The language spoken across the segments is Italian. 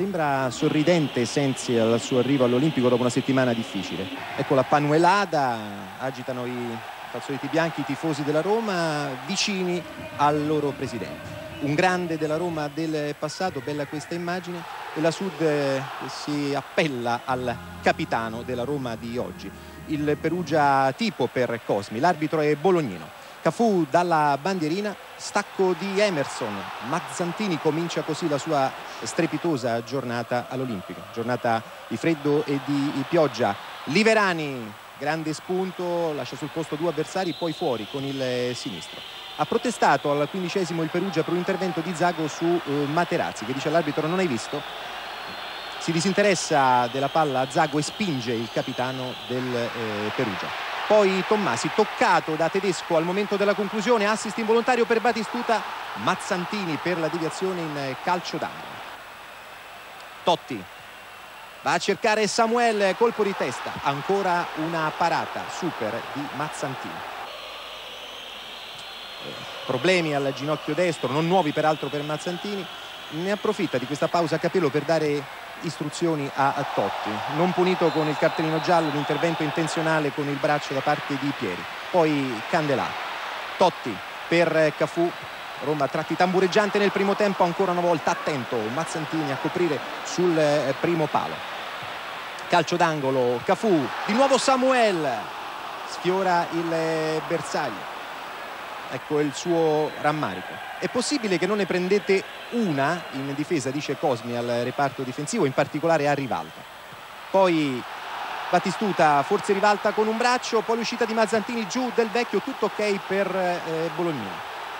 sembra sorridente Sensi al suo arrivo all'Olimpico dopo una settimana difficile. Ecco la panuelada, agitano i calzoletti bianchi i tifosi della Roma vicini al loro presidente. Un grande della Roma del passato, bella questa immagine, e la Sud si appella al capitano della Roma di oggi. Il Perugia tipo per Cosmi, l'arbitro è Bolognino. Cafù dalla bandierina, stacco di Emerson, Mazzantini comincia così la sua strepitosa giornata all'Olimpico, giornata di freddo e di pioggia. Liverani, grande spunto, lascia sul posto due avversari, poi fuori con il sinistro. Ha protestato al 15° il Perugia per un intervento di Zago su Materazzi, che dice all'arbitro non hai visto. Si disinteressa della palla Zago e spinge il capitano del Perugia. Poi Tommasi, toccato da Tedesco al momento della conclusione, assist involontario per Batistuta, Mazzantini per la deviazione in calcio d'angolo. Totti va a cercare Samuel, colpo di testa, ancora una parata super di Mazzantini. Problemi al ginocchio destro, non nuovi peraltro per Mazzantini, ne approfitta di questa pausa Capello per dare istruzioni a Totti, non punito con il cartellino giallo, l'intervento intenzionale con il braccio da parte di Pieri. Poi Candela, Totti per Cafù, Roma tratti tambureggiante nel primo tempo, ancora una volta attento Mazzantini a coprire sul primo palo, calcio d'angolo Cafù, di nuovo Samuel sfiora il bersaglio, ecco il suo rammarico. È possibile che non ne prendete una in difesa, dice Cosmi al reparto difensivo, in particolare a Rivalta. Poi Batistuta, forse Rivalta con un braccio, poi l'uscita di Mazzantini giù, Del Vecchio, tutto ok per Bolognino.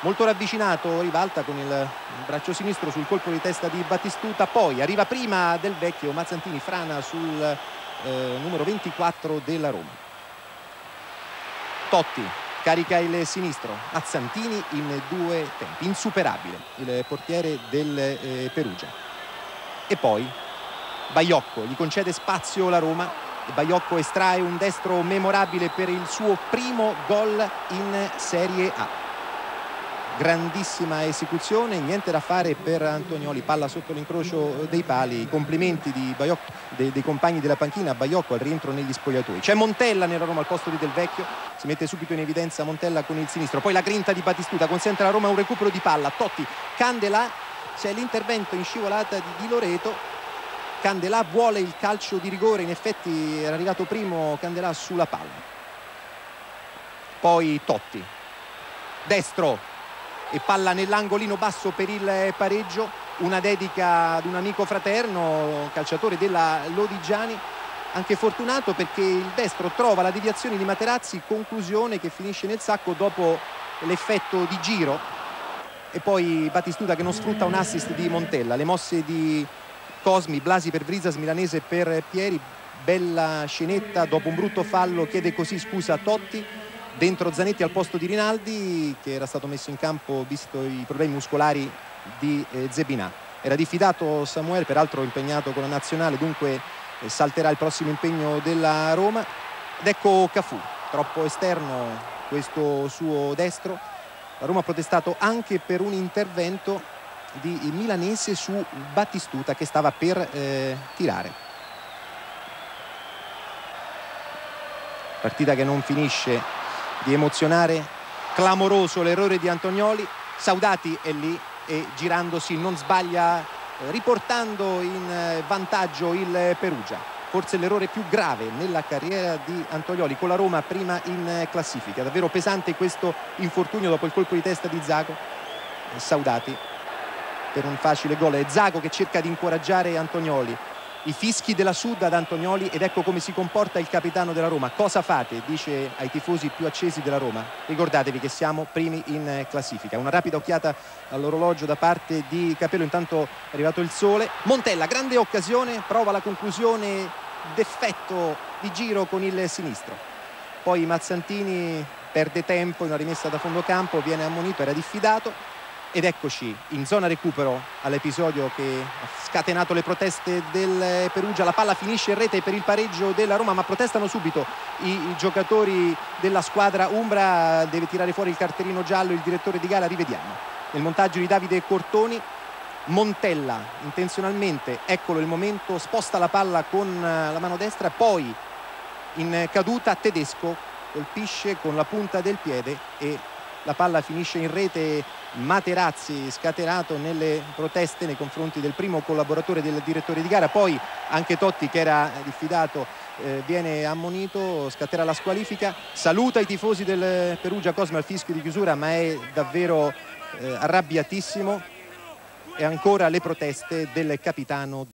Molto ravvicinato Rivalta con il braccio sinistro sul colpo di testa di Batistuta, poi arriva prima Del Vecchio, Mazzantini frana sul numero 24 della Roma. Totti carica il sinistro, Mazzantini in due tempi, insuperabile il portiere del Perugia. E poi Baiocco, gli concede spazio la Roma e Baiocco estrae un destro memorabile per il suo primo gol in Serie A. Grandissima esecuzione, niente da fare per Antonioli, palla sotto l'incrocio dei pali, complimenti di Baiocco, dei compagni della panchina, Baiocco al rientro negli spogliatoi. C'è Montella nella Roma al posto di Del Vecchio, si mette subito in evidenza Montella con il sinistro, poi la grinta di Batistuta consente alla Roma un recupero di palla, Totti, Candela, c'è l'intervento in scivolata di Di Loreto, Candela vuole il calcio di rigore, in effetti era arrivato primo Candela sulla palla. Poi Totti, destro, e palla nell'angolino basso per il pareggio, una dedica ad un amico fraterno, calciatore della Lodigiani, anche fortunato perché il destro trova la deviazione di Materazzi, conclusione che finisce nel sacco dopo l'effetto di giro. E poi Batistuta che non sfrutta un assist di Montella, le mosse di Cosmi, Blasi per Vryzas, Milanese per Pieri, bella scenetta, dopo un brutto fallo chiede così scusa a Totti. Dentro Zanetti al posto di Rinaldi, che era stato messo in campo visto i problemi muscolari di Zebinà. Era diffidato Samuel, peraltro impegnato con la nazionale, dunque salterà il prossimo impegno della Roma. Ed ecco Cafù, troppo esterno questo suo destro. La Roma ha protestato anche per un intervento di Milanese su Batistuta che stava per tirare. Partita che non finisce di emozionare, clamoroso l'errore di Antonioli, Saudati è lì e girandosi non sbaglia, riportando in vantaggio il Perugia, forse l'errore più grave nella carriera di Antonioli con la Roma prima in classifica, davvero pesante questo infortunio dopo il colpo di testa di Zago, Saudati per un facile gol, è Zago che cerca di incoraggiare Antonioli. I fischi della Sud ad Antonioli ed ecco come si comporta il capitano della Roma. Cosa fate? Dice ai tifosi più accesi della Roma. Ricordatevi che siamo primi in classifica. Una rapida occhiata all'orologio da parte di Capello, intanto è arrivato il sole. Montella, grande occasione, prova la conclusione d'effetto di giro con il sinistro. Poi Mazzantini perde tempo in una rimessa da fondo campo, viene ammonito, era diffidato. Ed eccoci in zona recupero all'episodio che ha scatenato le proteste del Perugia. La palla finisce in rete per il pareggio della Roma, ma protestano subito i giocatori della squadra umbra. Deve tirare fuori il cartellino giallo il direttore di gara, rivediamo. Nel montaggio di Davide Cortoni Montella intenzionalmente, eccolo il momento, sposta la palla con la mano destra, poi in caduta Tedesco colpisce con la punta del piede e la palla finisce in rete. Materazzi scatenato nelle proteste nei confronti del primo collaboratore del direttore di gara, poi anche Totti che era diffidato viene ammonito, scatterà la squalifica, saluta i tifosi del Perugia Cosmi al fischio di chiusura, ma è davvero arrabbiatissimo. E ancora le proteste del capitano.